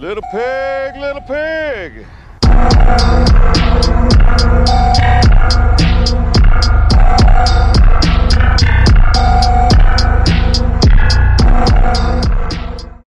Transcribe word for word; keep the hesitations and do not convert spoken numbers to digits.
Little pig, little pig.